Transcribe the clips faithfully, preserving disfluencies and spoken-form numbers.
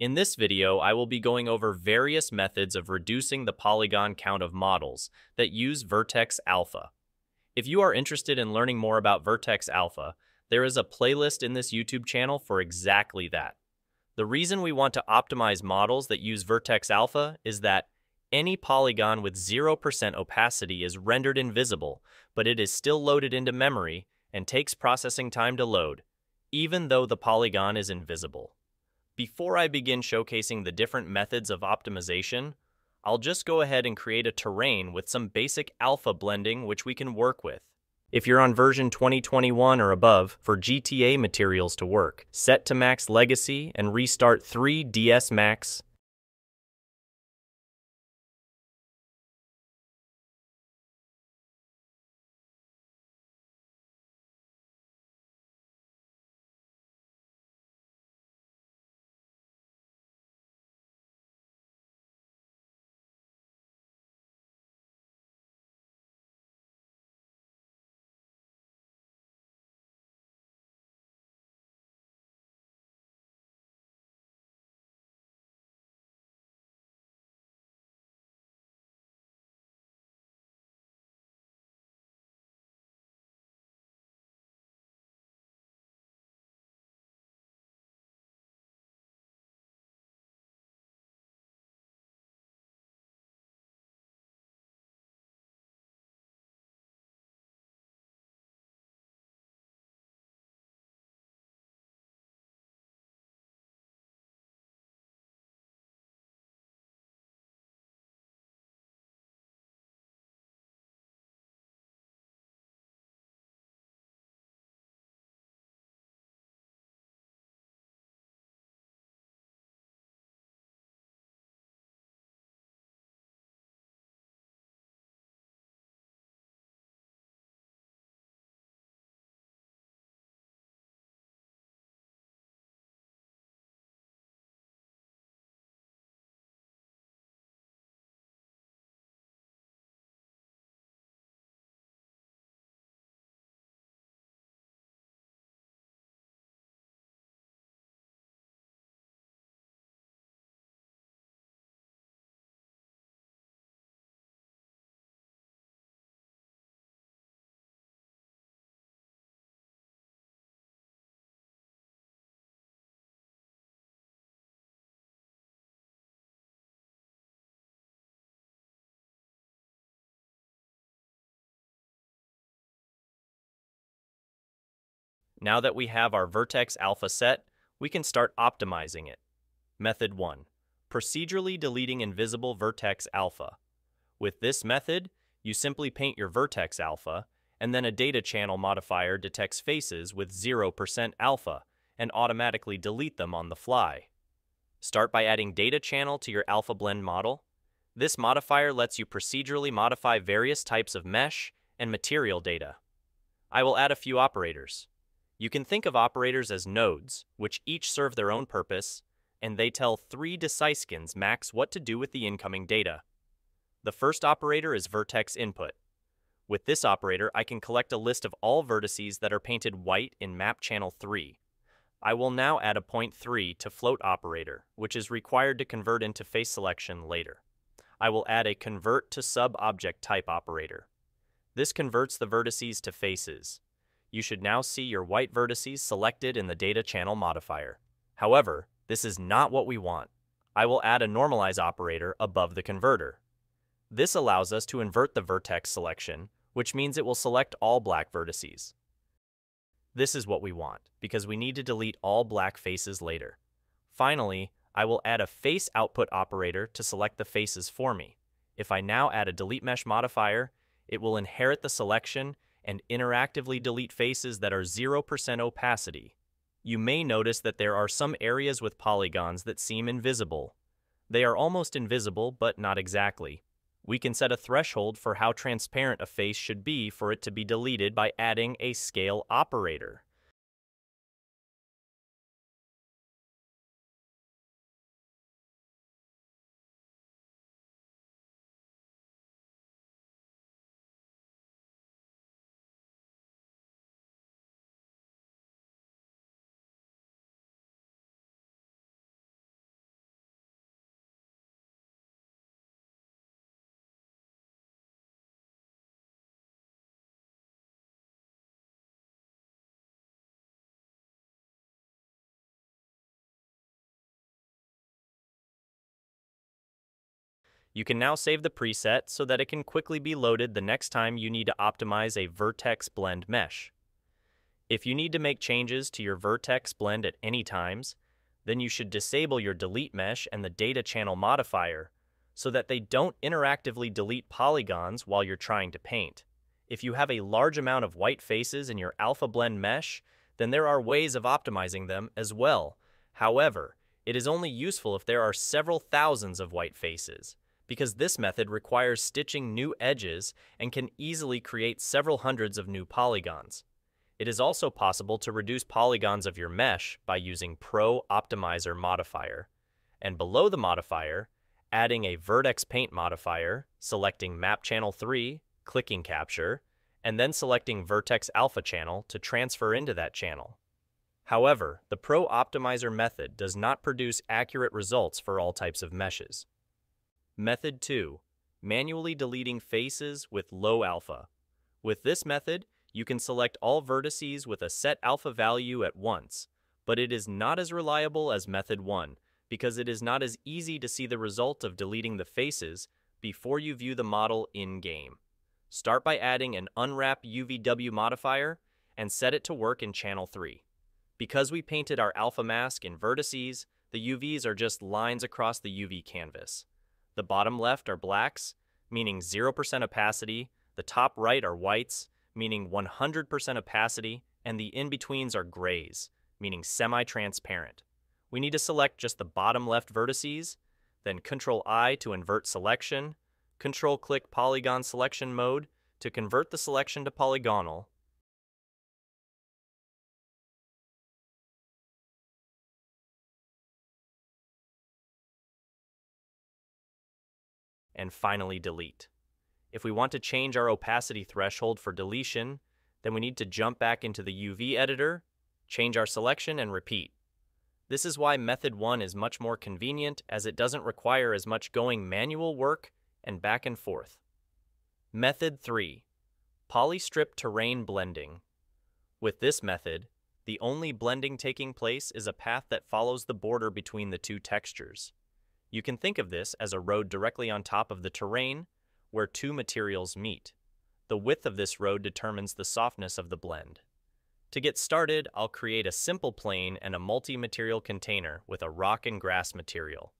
In this video, I will be going over various methods of reducing the polygon count of models that use Vertex Alpha. If you are interested in learning more about Vertex Alpha, there is a playlist in this YouTube channel for exactly that. The reason we want to optimize models that use Vertex Alpha is that any polygon with zero percent opacity is rendered invisible, but it is still loaded into memory and takes processing time to load, even though the polygon is invisible. Before I begin showcasing the different methods of optimization, I'll just go ahead and create a terrain with some basic alpha blending which we can work with. If you're on version twenty twenty-one or above, for G T A materials to work, set to max legacy and restart three D S Max. Now that we have our Vertex Alpha set, we can start optimizing it. Method one. Procedurally deleting invisible Vertex Alpha. With this method, you simply paint your Vertex Alpha, and then a Data Channel modifier detects faces with zero percent alpha and automatically delete them on the fly. Start by adding Data Channel to your Alpha Blend model. This modifier lets you procedurally modify various types of mesh and material data. I will add a few operators. You can think of operators as nodes, which each serve their own purpose, and they tell three Deciskins Max what to do with the incoming data. The first operator is vertex input. With this operator, I can collect a list of all vertices that are painted white in map channel three. I will now add a point three to float operator, which is required to convert into face selection later. I will add a convert to sub object type operator. This converts the vertices to faces. You should now see your white vertices selected in the Data Channel modifier. However, this is not what we want. I will add a normalize operator above the converter. This allows us to invert the vertex selection, which means it will select all black vertices. This is what we want, because we need to delete all black faces later. Finally, I will add a face output operator to select the faces for me. If I now add a delete mesh modifier, it will inherit the selection and interactively delete faces that are zero percent opacity. You may notice that there are some areas with polygons that seem invisible. They are almost invisible, but not exactly. We can set a threshold for how transparent a face should be for it to be deleted by adding a scale operator. You can now save the preset so that it can quickly be loaded the next time you need to optimize a vertex blend mesh. If you need to make changes to your vertex blend at any times, then you should disable your delete mesh and the data channel modifier so that they don't interactively delete polygons while you're trying to paint. If you have a large amount of white faces in your alpha blend mesh, then there are ways of optimizing them as well. However, it is only useful if there are several thousands of white faces, because this method requires stitching new edges and can easily create several hundreds of new polygons. It is also possible to reduce polygons of your mesh by using Pro Optimizer modifier, and below the modifier, adding a vertex paint modifier, selecting Map Channel three, clicking Capture, and then selecting Vertex Alpha channel to transfer into that channel. However, the Pro Optimizer method does not produce accurate results for all types of meshes. Method two. Manually deleting faces with low alpha. With this method, you can select all vertices with a set alpha value at once, but it is not as reliable as method one because it is not as easy to see the result of deleting the faces before you view the model in-game. Start by adding an Unwrap U V W modifier and set it to work in channel three. Because we painted our alpha mask in vertices, the U Vs are just lines across the U V canvas. The bottom left are blacks, meaning zero percent opacity, the top right are whites, meaning one hundred percent opacity, and the in-betweens are grays, meaning semi-transparent. We need to select just the bottom left vertices, then control I to invert selection, control click Polygon Selection Mode to convert the selection to polygonal, and finally delete. If we want to change our opacity threshold for deletion, then we need to jump back into the U V editor, change our selection, and repeat. This is why method one is much more convenient, as it doesn't require as much going manual work and back and forth. Method three. Polystrip terrain blending. With this method, the only blending taking place is a path that follows the border between the two textures. You can think of this as a road directly on top of the terrain, where two materials meet. The width of this road determines the softness of the blend. To get started, I'll create a simple plane and a multi-material container with a rock and grass material.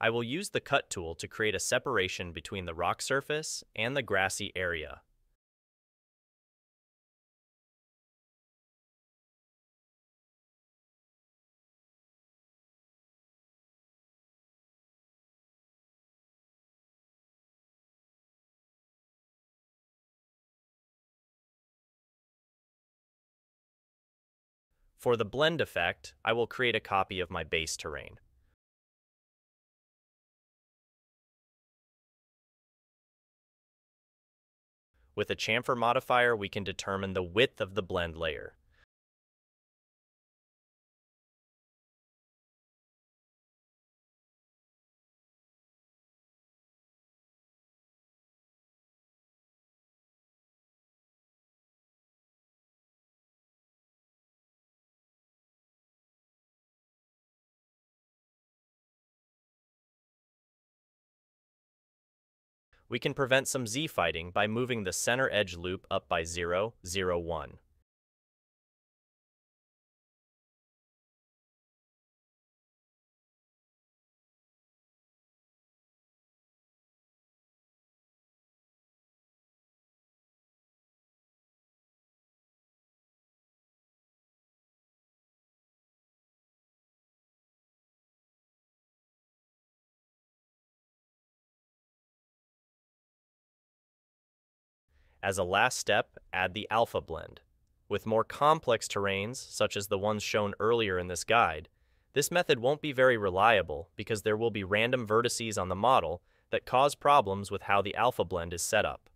I will use the cut tool to create a separation between the rock surface and the grassy area. For the blend effect, I will create a copy of my base terrain. With a chamfer modifier, we can determine the width of the blend layer. We can prevent some Z-fighting by moving the center edge loop up by zero, zero, one. As a last step, add the alpha blend. With more complex terrains, such as the ones shown earlier in this guide, this method won't be very reliable because there will be random vertices on the model that cause problems with how the alpha blend is set up.